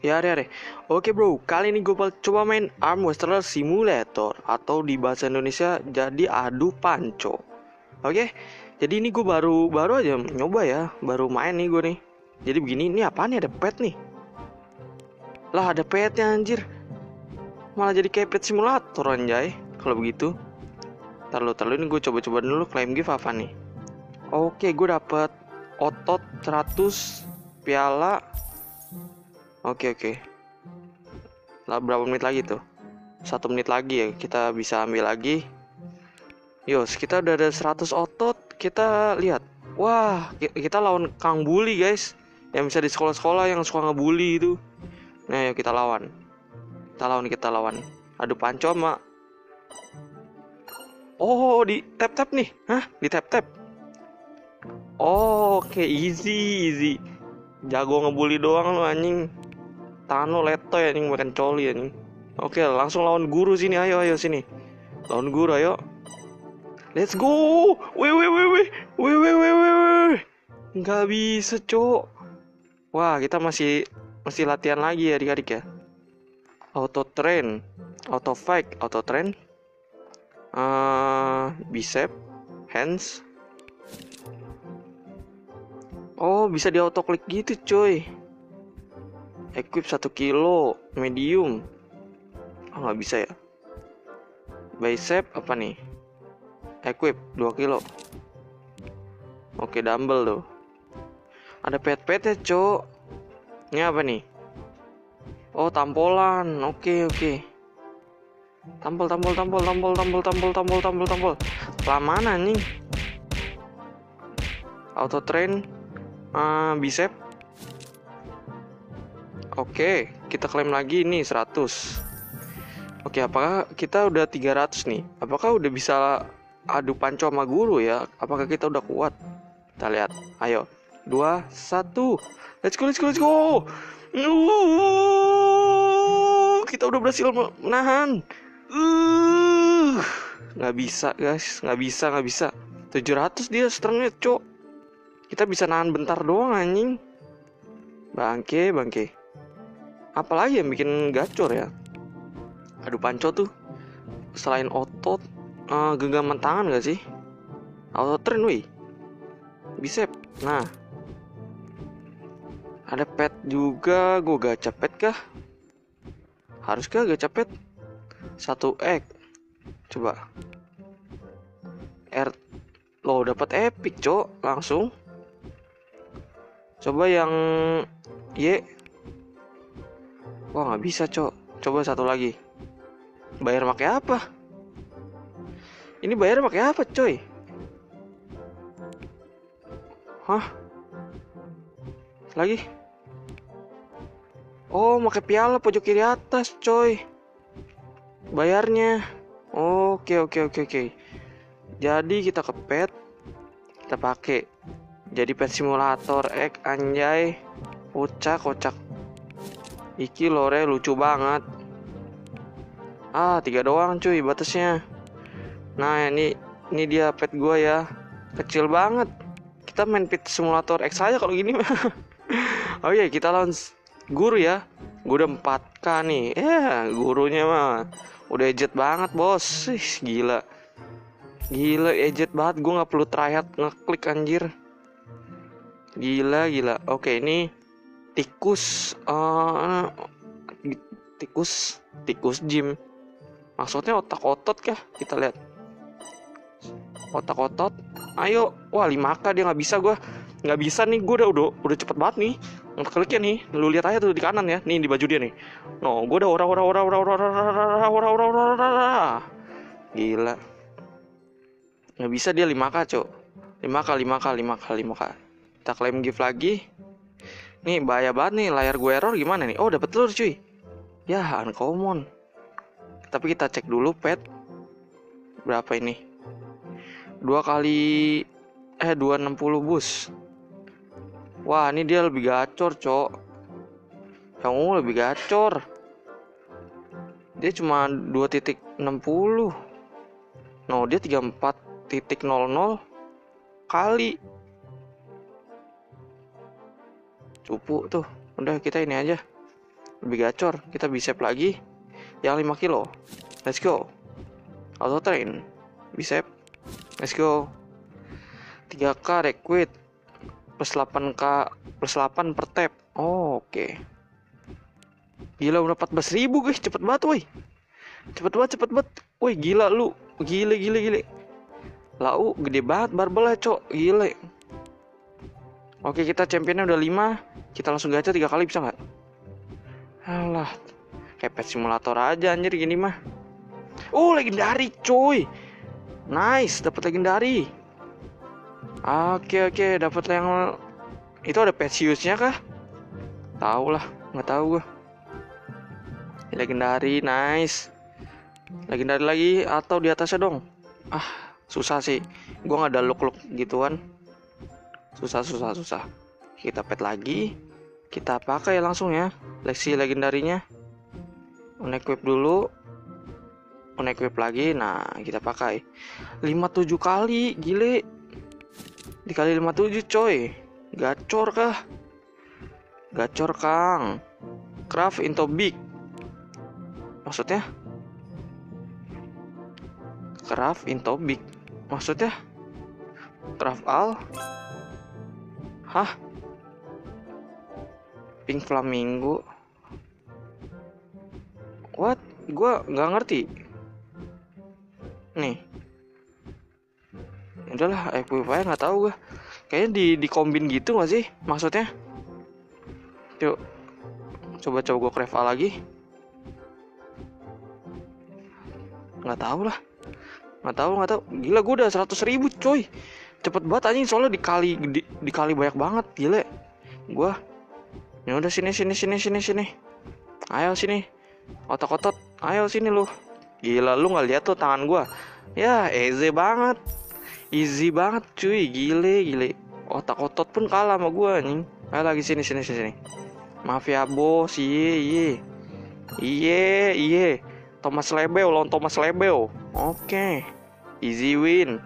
Ya. Oke bro, kali ini gue coba main Arm Wrestling Simulator atau di bahasa Indonesia jadi Adu Panco. Oke, jadi ini gue baru aja nyoba ya, baru main nih gue nih. Jadi begini, ini apaan nih, ada pet nih. Lah ada petnya anjir. Malah jadi kayak Pet Simulator anjay kalau begitu. Taruh ini gue coba dulu claim gift apa nih. Oke, gue dapet otot 100 piala. Oke. Lah berapa menit lagi tuh? 1 menit lagi ya, kita bisa ambil lagi. Yos, kita udah ada 100 otot. Kita lihat. Wah, kita lawan Kang Bully, guys. Yang bisa di sekolah-sekolah yang suka ngebully itu. Nah, ayo kita lawan. Kita lawan. Adu Panco sama. Oh, di tap-tap nih. Hah? Di tap-tap. Oh, oke, easy. Jago ngebully doang lu anjing. Tano leto ya, anjing makan coli ya, anjing. Oke, langsung lawan guru sini. Ayo sini. Lawan guru ayo. Let's go. Wih. Enggak bisa, Cok. Wah, kita masih latihan lagi ya adik-adik ya. Auto train, auto fight, auto train. Bicep, hands. Oh, bisa di auto klik gitu, coy. Equip 1 kilo, medium. Oh, nggak bisa ya. Bicep apa nih? Equip 2 kilo. Oke, dumbbell tuh. Ada pet-petnya, coy. Ini apa nih? Oh, tampolan. Oke. Tampol. Kelamaan anjing. Auto train bicep. Oke, kita klaim lagi ini 100. Oke, apakah kita udah 300 nih? Apakah udah bisa adu panco sama guru ya? Apakah kita udah kuat? Kita lihat. Ayo. 2 1. Let's go. Kita udah berhasil menahan. Nggak bisa guys, nggak bisa. 700 dia strength-nya, cok. Kita bisa nahan bentar doang anjing. Bangke. Apalagi yang bikin gacor ya? Adu panco tuh. Selain otot, genggaman tangan nggak sih? Auto train wih. Bicep. Nah. Ada pet juga, gue gacha pet kah? Haruskah gak capek? 1 egg. Coba R. Loh, dapat epic, cok. Langsung. Coba yang Y. Wah, gak bisa, cok. Coba satu lagi. Bayar pakai apa? Ini bayar pakai apa, coy? Hah? Lagi? Oh, pakai piala pojok kiri atas, coy. Bayarnya. Oke. Jadi kita ke pet. Kita pakai. Jadi Pet Simulator X anjay. Kocak. Iki lore lucu banget. 3 doang, cuy, batasnya. Nah, ini dia pet gua ya. Kecil banget. Kita main Pet Simulator X aja kalau gini. Oh iya, kita launch guru ya, gue udah 4K nih. Gurunya mah udah ejet banget bos. Ih, gila ejet banget. Gue nggak perlu tryhard ngeklik anjir. Gila. Oke, ini tikus gym. Maksudnya otak-otot kah? Kita lihat otak-otot. Ayo. Wah, 5K dia nggak bisa. Gue udah cepet banget nih. Kliknya nih, lu lihat aja tuh di kanan ya, nih di baju dia nih. No, gue udah ora. Gila. Nggak bisa dia 5K, cok. 5K. Kita claim gift lagi. Nih, bahaya banget nih, layar gue error gimana nih? Oh, dapet telur, cuy. Yah, uncommon. Tapi kita cek dulu pet. Berapa ini? 260 bus. Wah, ini dia lebih gacor, cok. Yang ungu lebih gacor. Dia cuma 2.60. No, dia 34.00 kali. Cupu tuh. Udah, kita ini aja. lebih gacor, kita bicep lagi yang 5 kilo, let's go. Auto train bicep, let's go. 3k requit plus 8k plus 8 per tap. Oh, oke, okay. Gila udah 14.000 guys, cepet banget woi, cepet banget woi, gila lu, gile lau gede banget barbelnya cok, gile. Oke, kita championnya udah 5, kita langsung gacor 3 kali bisa nggak? Alah, kayak Pet Simulator aja anjir gini mah. Oh, legendari cuy, nice, dapat legendari. Oke, dapat yang itu ada Petiusnya kah? Tahu lah, nggak tahu gua. Legendari, nice. Legendari lagi atau di atasnya dong? Ah, susah sih, gua nggak ada look gituan. Susah. Kita pet lagi, kita pakai langsung ya leksi legendarinya. Unequip dulu, unequip lagi. Nah, kita pakai 57 kali, gile. Dikali 57 coy, gacor kah? Gacor kang. Craft into big, maksudnya craft into big, maksudnya craft all. Hah? Pink flamingo? What? Gua nggak ngerti. Nih, udahlah, equipnya nggak tahu gua. Kayaknya di kombin gitu nggak sih? Maksudnya? Yuk, coba gua craft A lagi. Nggak tahu lah, nggak tahu. Gila, gua udah 100.000 coy. Cepet banget anjing, soalnya dikali banyak banget, gile. Gua ya udah, sini. Ayo sini. Otot-otot, ayo sini lu. Gila, lu nggak lihat tuh tangan gua. Ya, easy banget. Easy banget, cuy. Gile. Otot-otot pun kalah sama gua anjing. Ayo lagi sini. Maaf ya, bos. Iye. Thomas Lebel lawan Thomas Lebel. Oke. Easy win.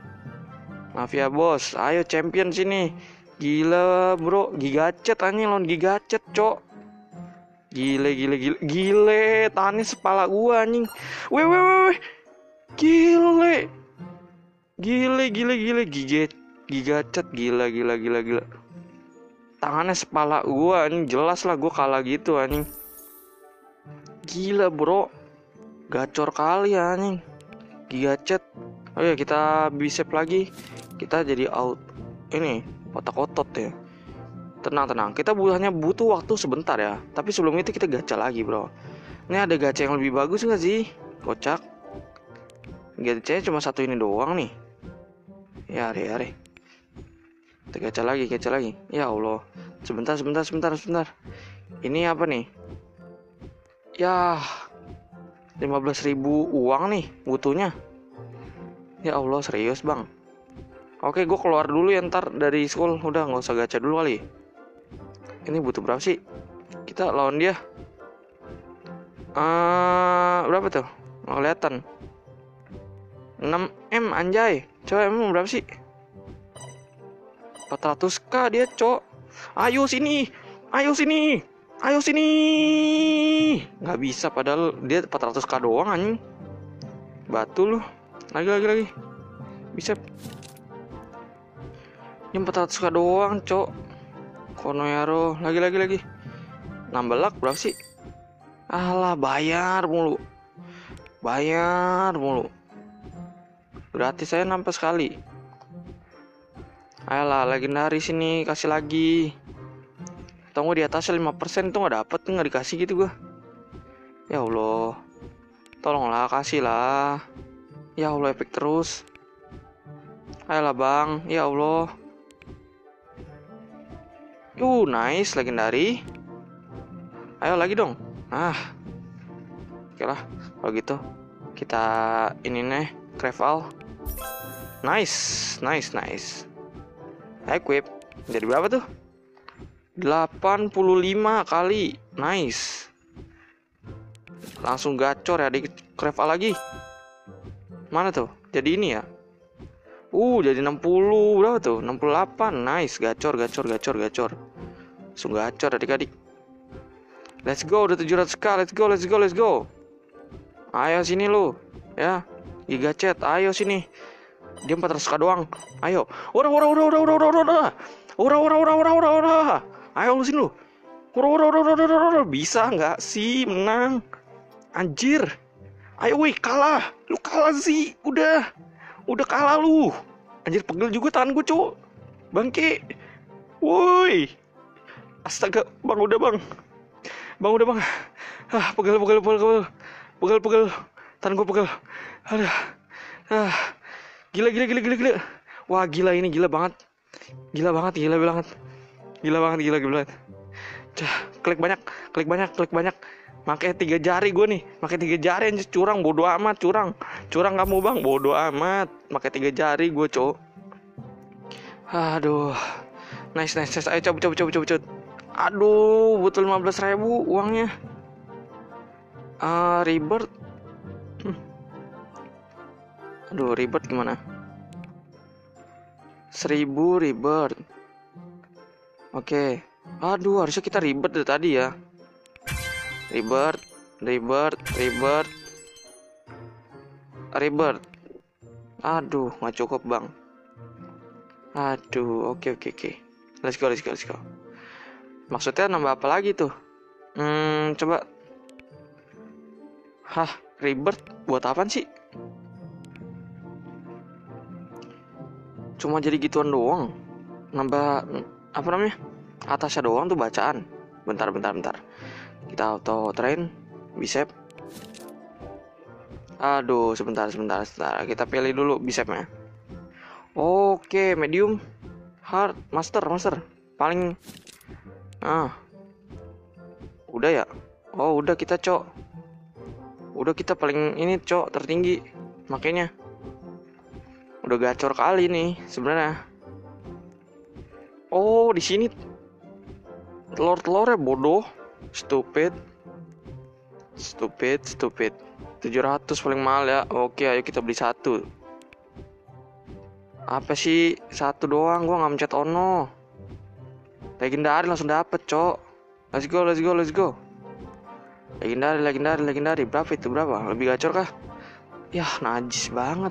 Mafia bos, ayo champion sini. Gila bro, gigacet anjing lawan gigacet cok. Gile, tahanin kepala gua anjing. Weh. Gile, gigacet gila. Tangannya kepala gua anjing, jelas lah gua kalah gitu anjing. Gila bro. Gacor kali anjing. Gigacet. Oke, kita bicep lagi. Kita jadi out ini otot-otot ya. Tenang, kita hanya butuh waktu sebentar ya. Tapi sebelum itu kita gacha lagi bro. Ini ada gacha yang lebih bagus nggak sih? Kocak. Gacanya cuma satu ini doang nih. Ya are. Kita gacha lagi. Ya Allah. Sebentar. Ini apa nih? Yah, 15.000 uang nih butuhnya. Ya Allah, serius bang. Oke, gue keluar dulu ya ntar dari school. Udah nggak usah gacha dulu kali. Ini butuh berapa sih? Kita lawan dia. Berapa tuh? Nggak kelihatan. 6M anjay. Coba emang berapa sih? 400k dia cok. Ayo sini. Nggak bisa padahal dia 400k doang anjing. Batu loh. Lagi. Bisa. Ini 400k doang, cok. Konoyaro, lagi. Nambah lak berapa sih? Alah, bayar mulu. Gratis saya nampak sekali. Ayolah, legendari sini, kasih lagi. Tunggu di atasnya 5% tuh nggak dapet, nggak dikasih gitu gua. Ya Allah. Tolonglah, kasihlah. Ya Allah, epic terus. Ayolah bang. Ya Allah. Nice, legendari. Ayo lagi dong. Ah. Oke lah, kalau gitu kita ini nih creval. Nice. Equip. Jadi berapa tuh? 85 kali. Nice. Langsung gacor ya di creval lagi. Mana tuh? Jadi ini ya. Jadi 60. Berapa tuh? 68. Nice, gacor. Langsung gacor adik-adik. Let's go, udah 700k, let's go, let's go, let's go. Ayo sini lu, ya. Giga chat, ayo sini. Dia 400k doang. Ayo. Ora. Ayo lu sini lu. Ora. Bisa nggak sih menang? Anjir. Ayo weh, kalah. Lu kalah sih, udah. Udah kalah lu. Anjir, pegel juga tangan gue, cuk. Bangke. Woi. Astaga, Bang, udah, Bang. Bang, udah, Bang. Ah, pegel. Pegel. Tangan gue pegel. Aduh. Ah. Gila. Wah, gila ini, gila banget. Gila banget. Cah, klik banyak. Pakai 3 jari gue nih. Pakai 3 jari anjir, curang bodo amat, curang kamu, Bang. Bodo amat. Pakai 3 jari gue, cok. Aduh. Nice. Ayo cabut. Aduh, butuh 15.000 uangnya. Rebirth. Aduh, rebirth gimana? 1.000 rebirth. Oke. Aduh, harusnya kita rebirth dari tadi ya. Rebirth. Aduh, nggak cukup, Bang. Aduh, oke. Let's go. Maksudnya nambah apa lagi tuh? Coba. Hah, rebirth buat apaan sih? Cuma jadi gituan doang. Nambah apa namanya? Atasnya doang tuh bacaan. Bentar. Kita auto train bicep. Aduh, sebentar. Kita pilih dulu bicepnya. Oke, medium, hard, master. Paling udah ya. Oh, udah kita, cok. Udah kita paling ini, cok, tertinggi. Makanya udah gacor kali nih sebenarnya. Oh, di sini telur-telurnya bodoh. Stupid. 700 paling mahal ya. Oke, ayo kita beli satu. Apa sih? Satu doang, gua nggak mencet ono. Legendari langsung dapet, cok. Let's go. Legendari. Berapa itu? Lebih gacor kah? Yah, najis banget,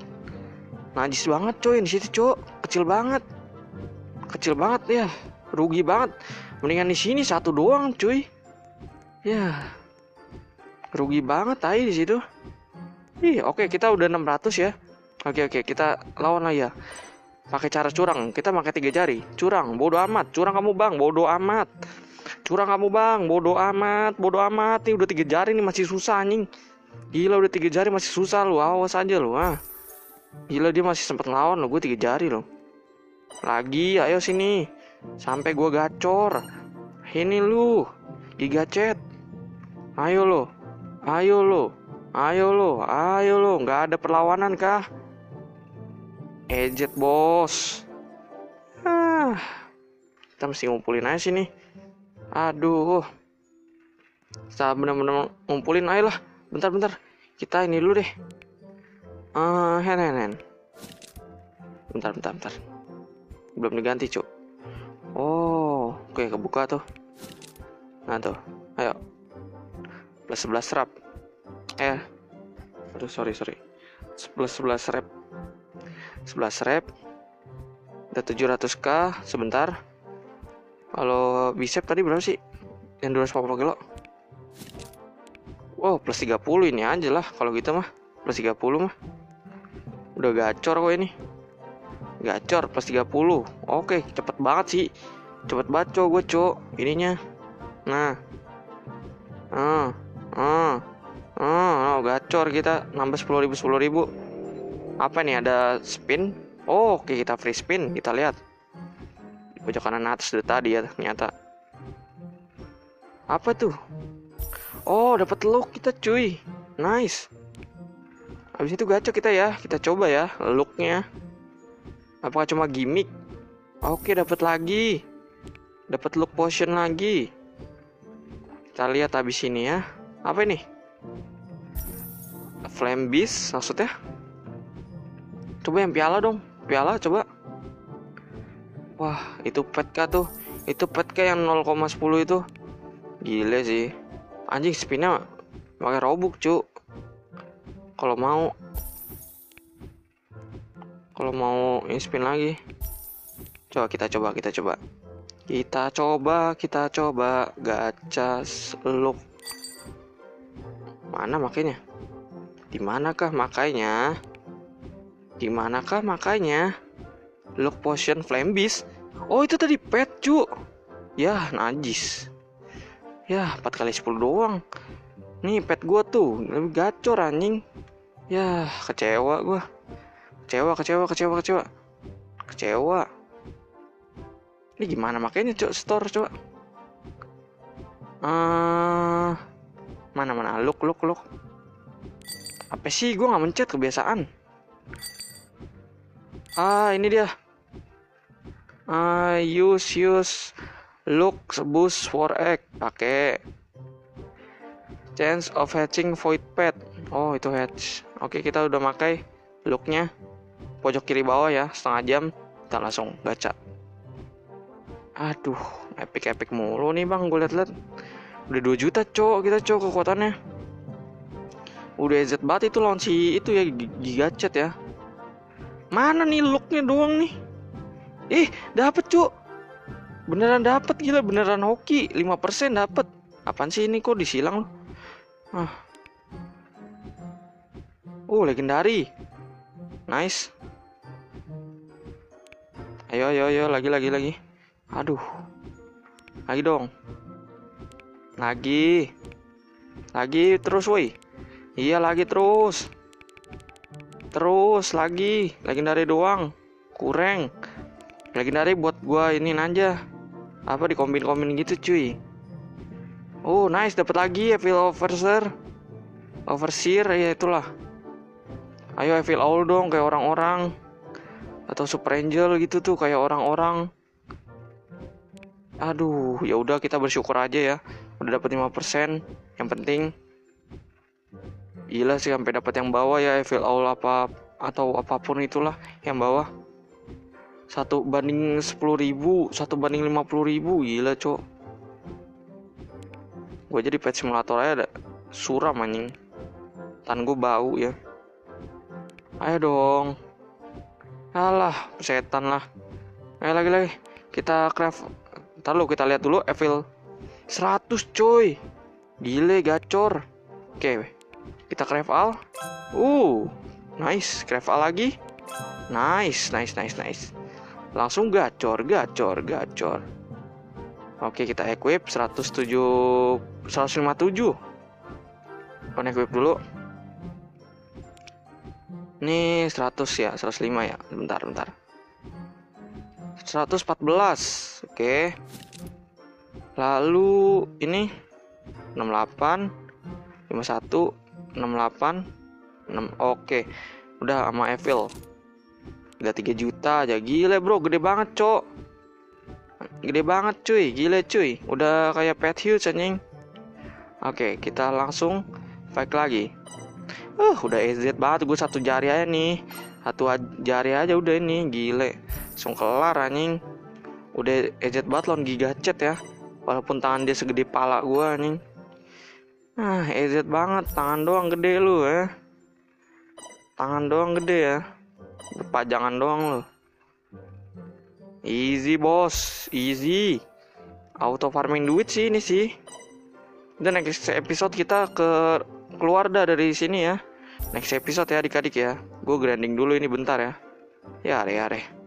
coy. Di situ, cok. Kecil banget ya. Rugi banget. Mendingan di sini satu doang, cuy. Ya, rugi banget tadi di situ. Ih, oke, kita udah 600 ya. Oke, kita lawan lagi ya. Pakai cara curang. Kita pakai 3 jari. Curang, bodo amat. Curang kamu, Bang, bodo amat. Bodo amat. Nih udah 3 jari nih masih susah anjing. Gila, udah 3 jari masih susah lu. Awas aja lu, ah. Gila, dia masih sempat ngelawan lu. Gue 3 jari lu. Lagi, ayo sini. Sampai gua gacor. Ini lu. Giga chat. Ayo lo. Nggak ada perlawanan kah? Ejet, bos. Kita mesti ngumpulin aja sini. Aduh. Kita bener-bener ngumpulin. Ayolah. Bentar. Kita ini dulu deh. Hand. Bentar. Belum diganti, cuk. Oh, oke, kebuka tuh. Nah tuh, ayo. +11 rap. Aduh, sorry. 11 rap. 11 rap. Udah 700k sebentar. Kalau bicep tadi berapa sih? Yang 240 kilo. Wow, +30 ini aja lah kalau gitu mah. +30 mah. Udah gacor kok ini. Gacor +30. Oke, cepet banget sih. Cepet banget, cok, gue, cok. Ininya. Nah. Gacor kita nambah 10.000. Apa nih, ada spin? Oh, oke, kita free spin, kita lihat. Di pojok kanan atas dari tadi ya ternyata. Apa tuh? Oh, dapat look kita, cuy. Nice. Habis itu gacor kita ya. Kita coba ya looknya. Apakah cuma gimmick? Oke, dapat lagi. Dapat look potion lagi. Kita lihat habis ini ya. Apa ini? Flame Beast maksudnya? Coba yang piala dong. Piala coba. Wah, itu pet kah tuh? Itu pet kah yang 0,10 itu? Gile sih. Anjing, spinnya pakai robuk, cu. Kalau mau spin lagi. Coba kita coba. Kita coba gacha loop. Mana makainya? Dimanakah makainya? Look potion flame beast. Oh, itu tadi pet, cu. Yah, najis. Yah, 4 kali 10 doang. Nih pet gua tuh, lebih gacor anjing. Yah, kecewa gua. Kecewa. Ini gimana makainya, cok? Store, coba. Mana look. Apa sih, gua nggak mencet, kebiasaan. Ini dia. Use look boost for egg. Pakai chance of hatching void pet. Oh, itu hatch. Oke, kita udah makai looknya. Pojok kiri bawah ya, setengah jam kita langsung gacha. Aduh, epic mulu nih bang, gue liat-liat. Udah 2 juta cowok kita, cowok kekuatannya. Udah EZ banget itu lawan si itu ya, gigacet ya. Mana nih looknya doang nih? Ih, dapet cowok. Beneran dapet, gila, beneran hoki. 5% dapet. Apaan sih ini, kok disilang lu? Legendari. Nice. Ayo lagi. Aduh. Lagi dong. Lagi terus, woi. Iya, lagi terus. Terus lagi. Legendari doang. Kurang. Legendari buat gua ini aja. Apa dikombin-kombin gitu, cuy. Oh, nice, dapat lagi Evil Overseer. Overseer ya, itulah. Ayo Evil Owl dong, kayak orang-orang. Atau Super Angel gitu tuh, kayak orang-orang. Aduh, ya udah kita bersyukur aja ya. Udah dapat 5%, yang penting. Gila sih sampai dapat yang bawah ya, Evil Owl apa atau apapun itulah yang bawah. 1 banding 10.000, 1 banding 50.000, gila cok. Gue jadi pet simulator aja ada suram anjing. Tan gue bau ya. Ayo dong. Alah, setan lah. Ayo lagi. Kita craft. Entar lu, kita lihat dulu Evil 100, coy. Gile, gacor. Oke. Kita craft all. Nice, craft all lagi. Nice. Langsung gacor. Oke, kita equip 157. On equip dulu. Nih 100 ya, 105 ya. Bentar. 114. Oke. Lalu ini 68 51 68 6. Oke. Udah sama Evil. Udah 3 juta aja. Gile, bro, gede banget, cok. Gede banget, cuy. Gile, cuy. Udah kayak pet huge anjing. Oke, kita langsung fight lagi. Udah EZ banget gue, satu jari aja nih. Udah ini, gile. Langsung kelar anjing. Udah EZ banget lawan gigacet ya. Walaupun tangan dia segede pala gue anjing. Nah, EZ banget, tangan doang gede lu ya. Pajangan doang lu. Easy bos, easy. Auto farming duit sih ini sih. Dan next episode kita keluar dari sini ya. Next episode ya adik-adik ya. Gue grinding dulu ini bentar ya. Ya are.